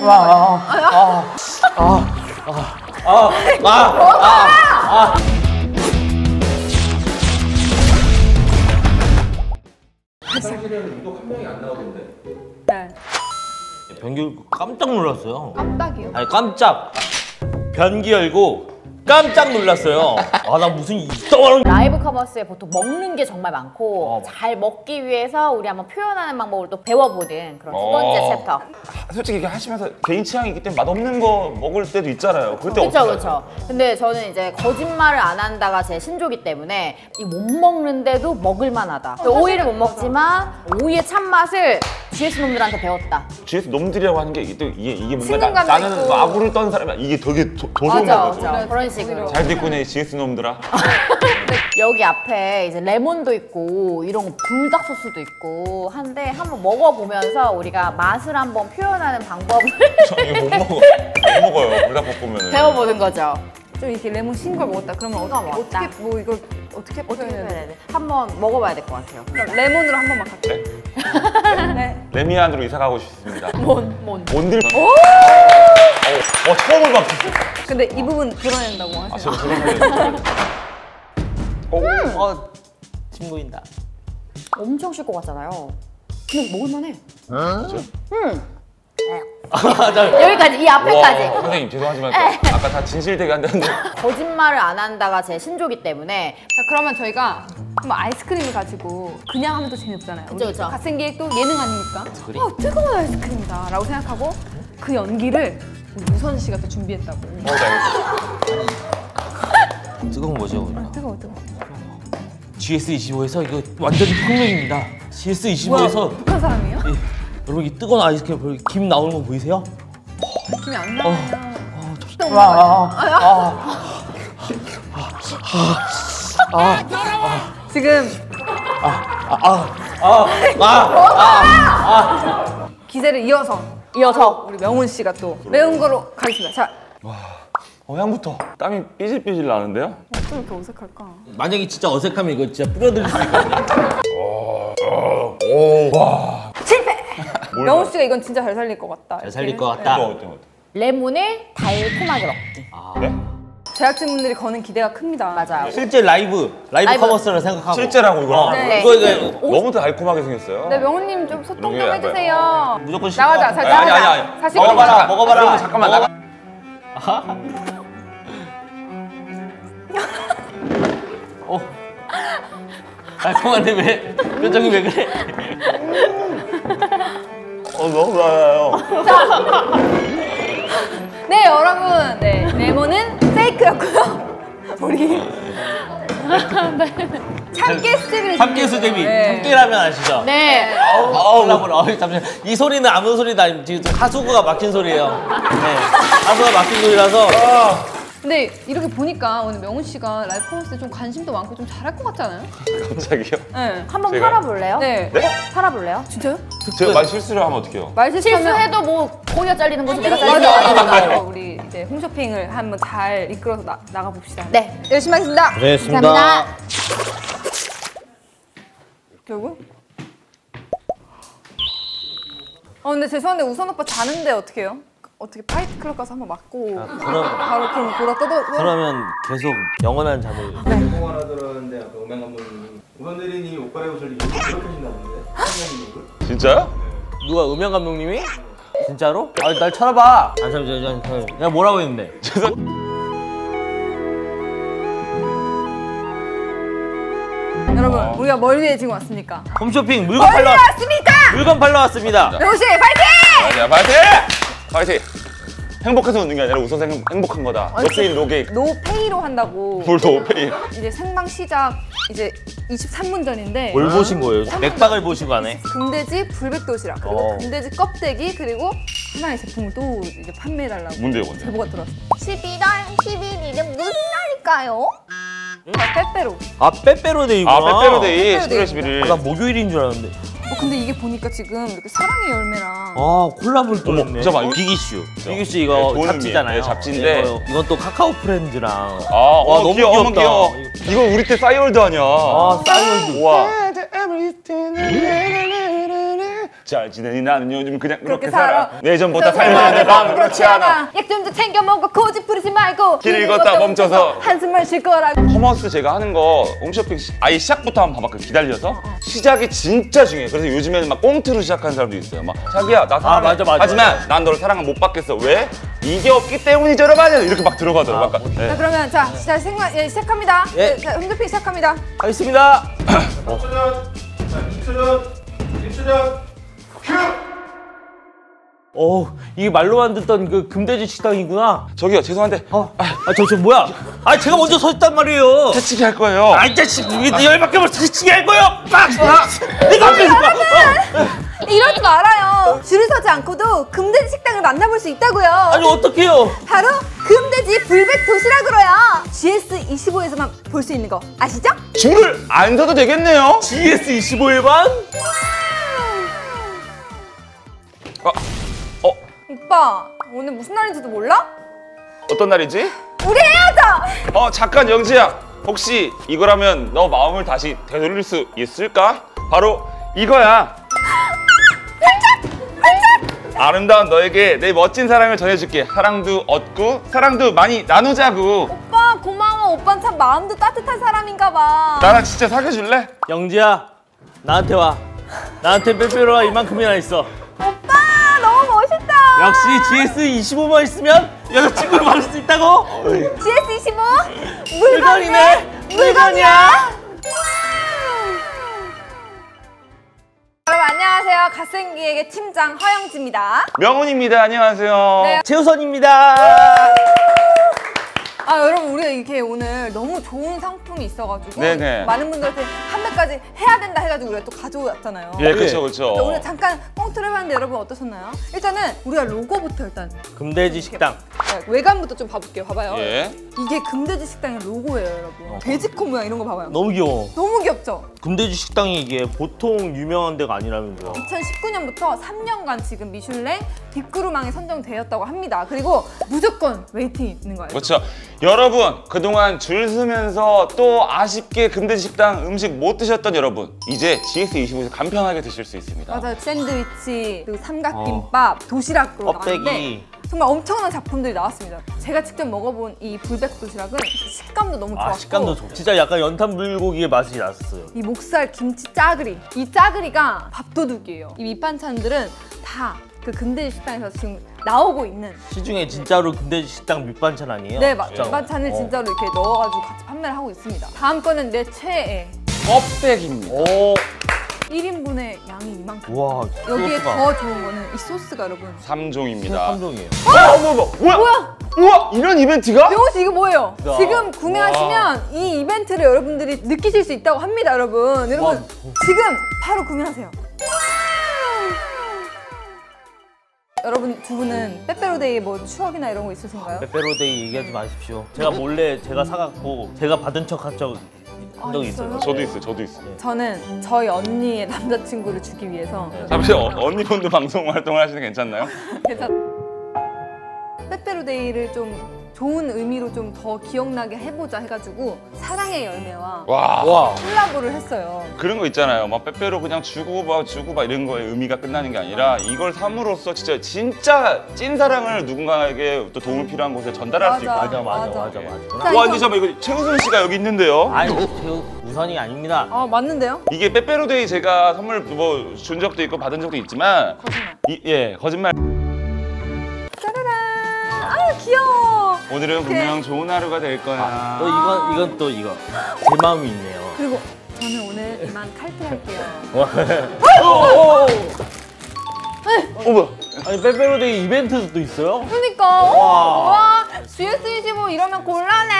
먹는 거야. 사실은 이거 한 명이 안 나오던데. 네. 변기 깜짝 놀랐어요. 깜짝이요? 아니 깜짝. 변기 열고 깜짝 놀랐어요. 아 나 무슨 이따만한 라이브 커머스에 보통 먹는 게 정말 많고 잘 먹기 위해서 우리 한번 표현하는 방법을 또 배워보는 그런 두 번째 챕터. 솔직히 이렇게 하시면서 개인 취향이기 때문에 맛없는 거 먹을 때도 있잖아요. 그때 어떻게 하죠? 그렇죠. 근데 저는 이제 거짓말을 안 한다가 제 신조기 때문에 이 못 먹는데도 먹을만하다. 오이를 못 먹지만 오이의 참맛을 GS 놈들한테 배웠다. GS 놈들이라고 하는 게 이게 뭔가 나는 마구를 떠는 사람이 이게 되게 도전인 거죠. 그런 식으로. 잘 듣고 내 GS 놈들아. 여기 앞에 이제 레몬도 있고 이런 불닭 소스도 있고 한데 한번 먹어보면서 우리가 맛을 한번 표현하는 방법을. 저 이거 못 먹어. 못 먹어요. 불닭볶음면을. 배워보는 거죠. 좀 이렇게 레몬 신 걸 먹었다. 그러면 어떻게 뭐 이걸 어떻게 표현해야 돼? 한번 먹어봐야 될 것 같아요. 그럼 레몬으로 한번 막 갈게요. 네. 네. 레미안으로 이사 가고 싶습니다. 뭔들. 처음을 봤어. 근데 이 부분 드러낸다고 하세요. 아, 저도 드러내요. 진보인다. 엄청 쉴 것 같잖아요. 근데 먹을만해. 진짜? 여기까지, 이 앞에까지. 와, 선생님 죄송하지만 아까 다 진실되게 한다는데. 거짓말을 안 한다가 제 신조기 때문에. 자, 그러면 저희가 한번 아이스크림을 가지고 그냥 하면 또 재미없잖아요. 그쵸. 갓생기획 또 예능 아닙니까? 와, 뜨거운 아이스크림이다 라고 생각하고 그 연기를 유선 씨가 또 준비했다고. 뜨거운 거죠? 우리가? 뜨거워. GS25에서 이거 완전히 혁명입니다. GS25에서 뭐야, 북한 사람이에요? 예, 여러분 이 뜨거운 아이스크림 김 나오는 거 보이세요? 김이 안 나와요. 지금 기세를 이어서 우리 명훈 씨가 또 매운 거로 가겠습니다. 자. 향부터 땀이 삐질삐질 나는데요? 어쩜 이렇게 어색할까? 만약에 진짜 어색하면 이거 진짜 뿌려드릴 수 있거든요. 와. 실패! 명훈 씨가 이건 진짜 잘 살릴 것 같다. 잘 살릴 것 같다. 레몬을 달콤하게 먹기. 아. 네? 제작진분들이 거는 기대가 큽니다. 맞아요. 실제 라이브 커머스를 생각하고. 실제라고 이거. 네. 이거 너무 달콤하게 생겼어요. 네, 명훈님 좀 소통 좀 해주세요. 무조건 싫어. 나가자. 사실 먹어봐라. 잠깐만 나가. 달콤한데 왜 표정이 왜 그래? 너무 달아요. 네 여러분, 네 레몬은 페이크였고요. 우리 참깨 수제비. 참깨 수제비. 참깨라면 아시죠? 네. 잠시만. 이 소리는 아무 소리도 아니고 지금 하수구가 막힌 소리예요. 네. 하수구가 막힌 소리라서. 근데 이렇게 보니까 오늘 명훈 씨가 라이브 커머스에 좀 관심도 많고 좀 잘할 것 같지 않아요? 갑자기요? 네. 한번 팔아볼래요? 네. 네? 팔아볼래요? 진짜요? 제가 말 실수를 하면 어떡해요? 말 실수해도 뭐 고기가 잘리는 거지 내가 잘리는 거. 우리 이제 홈쇼핑을 한번 잘 이끌어서 나가봅시다. 네. 열심히 하겠습니다. 고생했습니다. 감사합니다. 결국? 근데 죄송한데 우선 오빠 자는데 어떡해요? 어떻게 파이트 클럽 가서 한번 맞고 바로 그럼 돌아 떠도 그러면 계속 영원한 잠을. 성공하라 들었는데 아까 음향감독님 우선대리님이 옷 갈아입으실 때 이렇게 하신다는데? 진짜요? 누가 음향감독님이? 진짜로? 아 날 쳐다봐. 아 잠시만. 내가 뭐라고 했는데? 여러분 우리가 뭘 위해 지금 왔습니까? 홈쇼핑 물건 팔러 왔습니까? 물건 팔러 왔습니다. 명훈 씨 파이팅! 파이팅! 파이팅! 행복해서 웃는 게 아니라 우선 행복한 거다. 노페인 노게임. 노페이로 한다고. 뭘 노페이? 이제 생방 시작 이제 23분 전인데. 뭘 보신 거예요? 맥박을 보시고 하네. 금돼지 불백도시락 그리고 금돼지 껍데기 그리고 하나의 제품을 또 이제 판매해달라고. 뭔데요? 제보가 들어왔어요. 11월 11일은 무슨 날일까요? 빼빼로. 아 빼빼로데이구나. 빼빼로데이 11월 11일. 나 목요일인 줄 알았는데. 근데 이게 보니까 지금 이렇게 사랑의 열매랑 콜라보를 또 했네. 잠깐만 비기슈. 비기슈 이거 네, 잡지잖아요. 네, 잡지인데 이건 또 카카오 프렌즈랑 와 너무 귀엽다. 이거 우리 때 싸이월드 아니야. 싸이월드. 와. 잘 지내니? 나는 요즘 그냥 그렇게 살아. 예전보다 삶의 방 그렇지 않아. 약 좀 더 챙겨 먹고 고집 부리지 말고 길 걷다 멈춰서 한숨만 쉴 거라고. 커머스 제가 하는 거 홈쇼핑 아예 시작부터 한번 봐봐. 기다려서 시작이 진짜 중요해. 그래서 요즘에는 막 꽁트로 시작하는 사람도 있어요. 막 자기야 나 사랑해. 맞아. 하지만 난 너를 사랑을 못 받겠어. 왜? 이게 없기 때문이죠 여러분. 이렇게 막 들어가더라고. 아, 네. 자 그러면 자 시작합니다. 예. 자, 홈쇼핑 시작합니다. 하겠습니다. 5초전. 큐! 오, 이게 말로만 듣던 그 금돼지 식당이구나. 저기요, 죄송한데. 저 뭐야? 아, 제가 먼저 섰단 말이에요. 새치기 할 거예요. 아이, 자식, 열받게 벌써 새치기 할 거예요. 빡! 내가 앞에서 봐. 이럴 줄 알아요. 줄을 서지 않고도 금돼지 식당을 만나볼 수 있다고요. 아니, 어떡해요? 바로 금돼지 불백 도시락으로요. GS25에서만 볼 수 있는 거 아시죠? 줄을 안 서도 되겠네요. GS25에만? 오빠, 오늘 무슨 날인지도 몰라? 어떤 날이지? 우리 헤어져! 잠깐 영지야. 혹시 이거라면 너 마음을 다시 되돌릴 수 있을까? 바로 이거야. 아름다운 너에게 내 멋진 사랑을 전해줄게. 사랑도 얻고 사랑도 많이 나누자고. 오빠 고마워. 오빠는 참 마음도 따뜻한 사람인가 봐. 나랑 진짜 사귀어줄래? 영지야, 나한테 와. 나한테 빼빼로와 이만큼이나 있어. 역시 GS25만 있으면 여자친구를 받을 수 있다고? GS25? 물건이네! 물건이야! 여러분 안녕하세요. 갓생기획의 팀장 허영지입니다. 명훈입니다. 안녕하세요. 네. 최우선입니다. 아 여러분 우리가 이렇게 오늘 너무 좋은 상품이 있어가지고 네네. 많은 분들한테 판매까지 해야 된다 해가지고 우리가 또 가져왔잖아요. 예, 그렇죠. 오늘 잠깐 꽁트를 해봤는데 여러분 어떠셨나요? 일단은 우리가 로고부터 일단 금돼지 식당 외관부터 좀 봐볼게요. 봐봐요. 예. 이게 금돼지 식당의 로고예요 여러분. 돼지코 모양 이런 거 봐봐요. 너무 귀여워. 너무 귀엽죠? 금돼지 식당이 이게 보통 유명한 데가 아니라면서요. 2019년부터 3년간 지금 미슐랭 빅그루망에 선정되었다고 합니다. 그리고 무조건 웨이팅 있는 거예요. 그렇죠. 여러분 그동안 줄 서면서 또 아쉽게 금돼지 식당 음식 못 드셨던 여러분 이제 GS25에서 간편하게 드실 수 있습니다. 맞아요. 샌드위치, 그리고 삼각김밥, 도시락으로 나왔는데 정말 엄청난 작품들이 나왔습니다. 제가 직접 먹어본 이 불백 도시락은 식감도 너무 좋았고 식감도 좋고 진짜 약간 연탄 불고기의 맛이 났어요. 이 목살 김치 짜글이 이 짜글이가 밥도둑이에요. 이 밑반찬들은 다 그 금돼지 식당에서 지금 나오고 있는 시중에 진짜로 금돼지 식당 밑반찬 아니에요? 네, 밑반찬을 진짜로 이렇게 넣어가지고 같이 판매를 하고 있습니다. 다음 거는 내 최애 껍데기입니다. 1인분의 양이 이만큼. 우와, 여기에 더 좋은 거는 이 소스가 여러분 3종입니다. 3종이에요. 뭐야? 우와! 이런 이벤트가? 명훈 씨 이거 뭐예요? 진짜. 지금 구매하시면 이 이벤트를 여러분들이 느끼실 수 있다고 합니다, 여러분. 여러분 지금 바로 구매하세요. 여러분 두 분은 빼빼로데이 뭐 추억이나 이런 거 있으신가요? 빼빼로데이 얘기하지 마십시오. 제가 몰래 제가 사갖고 제가 받은 척한 적 있어요? 저도 있어요. 저는 저희 언니의 남자친구를 주기 위해서 잠시만요. 언니분도 방송 활동을 하시는 게 괜찮나요? 빼빼로데이를 좀 좋은 의미로 좀 더 기억나게 해보자 해가지고 사랑의 열매와 콜라보를 했어요. 그런 거 있잖아요. 막 빼빼로 그냥 주고 봐 이런 거에 의미가 끝나는 게 아니라 이걸 삼으로써 진짜 찐사랑을 누군가에게 또 도움이 필요한 곳에 전달할 수 있고. 맞아. 와, 잠깐만 이거 최우선 씨가 여기 있는데요. 아니, 우선이 아닙니다. 아, 맞는데요? 이게 빼빼로데이 제가 선물 뭐 준 적도 있고 받은 적도 있지만 거짓말. 짜라란. 아유, 귀여워. 오늘은 분명 좋은 하루가 될 거야. 또 이건 또 이거. 제 마음이 있네요. 그리고 저는 오늘 이만 칼퇴할게요. 뭐야? 아니 빼빼로데이 이벤트도 있어요? 그러니까. 와, GS25 이러면 곤란해.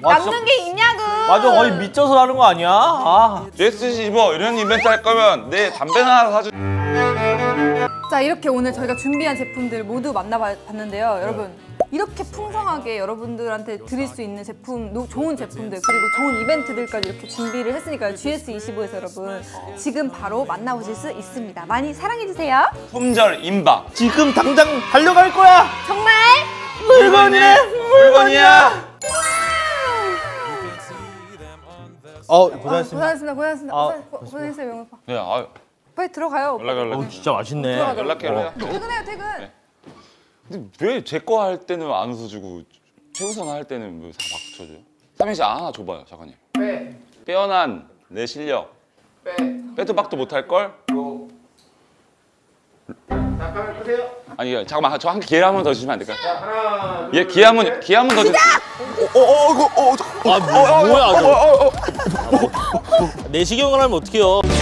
남는 게 있냐고. 맞아, 거의 미쳐서 하는 거 아니야? GS25 이런 이벤트 할 거면 내 담배나 하나 사줘. 자, 이렇게 오늘 저희가 준비한 제품들 모두 만나봤는데요, 여러분. 이렇게 풍성하게 여러분들한테 드릴 수 있는 제품, 좋은 제품들 그리고 좋은 이벤트들까지 이렇게 준비를 했으니까요. GS25에서 여러분 지금 바로 만나보실 수 있습니다. 많이 사랑해주세요. 품절 임박. 지금 당장 달려갈 거야. 정말 물건이야. 고생하셨습니다. 고생했어요, 명훈 오빠. 네, 아유. 빨리 들어가요. 연락해. 진짜 맛있네. 연락해. 퇴근해요, 퇴근. 네. 근데 왜 제 거 할 때는 안 웃어주고 최우선 할 때는 왜 다 막 쳐줘요? 삼행시 하나 줘봐요, 작가님. 네. 빼어난 내 실력. 네. 빼도 박도 못할 걸. 로. 잠깐만 끄세요. 아니 잠깐만 저 한 기회 한 번 더 주시면 안 될까요? 자, 하나. 둘, 예 기회 한 번 더 주. 어어어어어아 뭐야? 내시경을 하면 어떡해요?